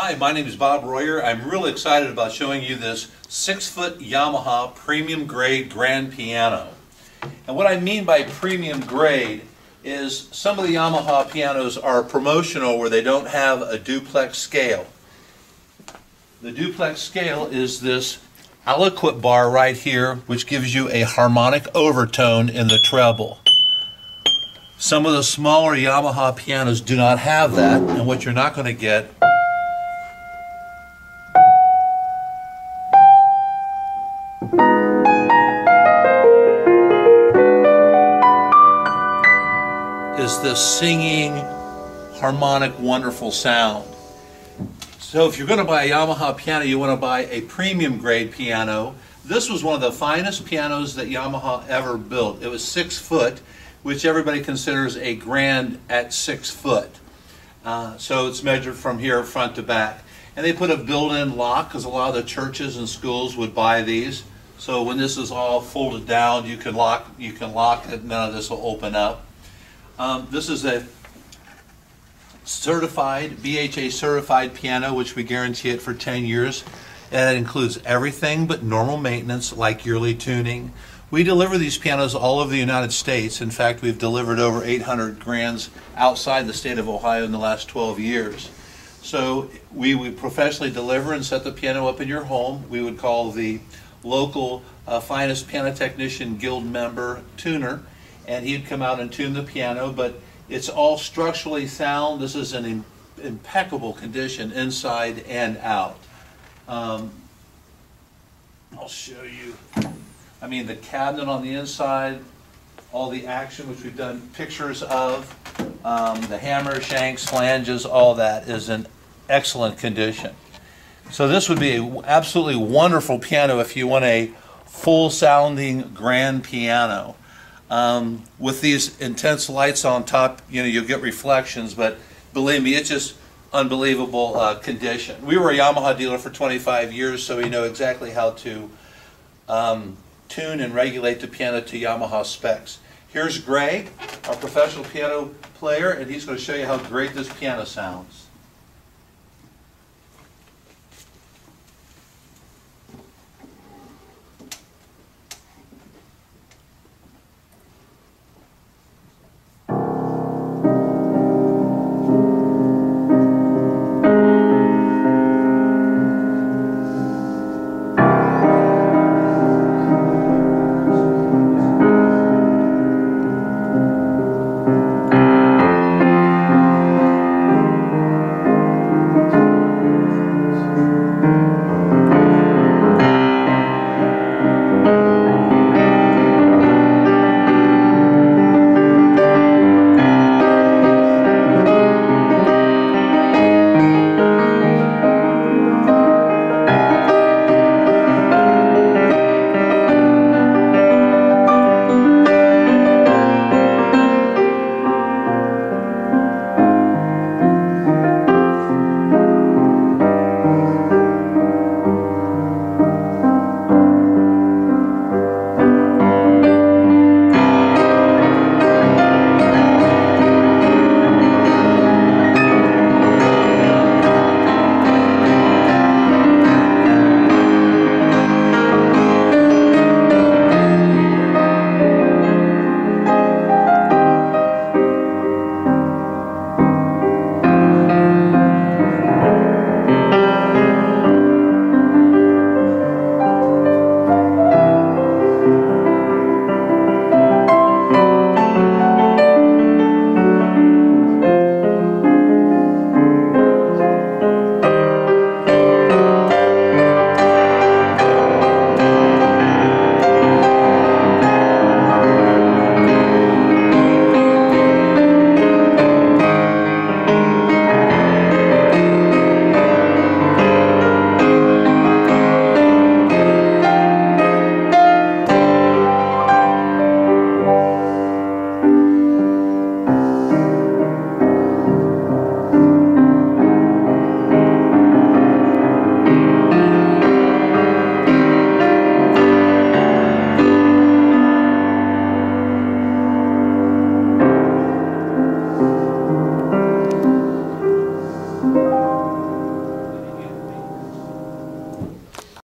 Hi, my name is Bob Royer. I'm really excited about showing you this 6-foot Yamaha premium grade grand piano. And what I mean by premium grade is some of the Yamaha pianos are promotional where they don't have a duplex scale. The duplex scale is this aliquot bar right here, which gives you a harmonic overtone in the treble. Some of the smaller Yamaha pianos do not have that, and what you're not going to get is this singing, harmonic, wonderful sound. So if you're going to buy a Yamaha piano, you want to buy a premium grade piano. This was one of the finest pianos that Yamaha ever built. It was 6 foot, which everybody considers a grand at 6 foot. So it's measured from here front to back. And they put a built-in lock because a lot of the churches and schools would buy these. So when this is all folded down, you can lock it. None of this will open up. This is a certified, BHA certified piano, which we guarantee it for 10 years. And it includes everything but normal maintenance, like yearly tuning. We deliver these pianos all over the United States. In fact, we've delivered over 800 grands outside the state of Ohio in the last 12 years. So we would professionally deliver and set the piano up in your home. We would call the local finest piano technician guild member tuner, and he'd come out and tune the piano, but it's all structurally sound. This is an impeccable condition inside and out. I'll show you. I mean, the cabinet on the inside, all the action, which we've done pictures of, the hammer, shanks, flanges, all that is in excellent condition. So this would be an absolutely wonderful piano if you want a full-sounding grand piano. With these intense lights on top, you'll get reflections, but believe me, it's just unbelievable condition. We were a Yamaha dealer for 25 years, so we know exactly how to tune and regulate the piano to Yamaha specs. Here's Greg, our professional piano player, and he's going to show you how great this piano sounds.